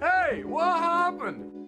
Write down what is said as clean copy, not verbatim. Hey, what happened?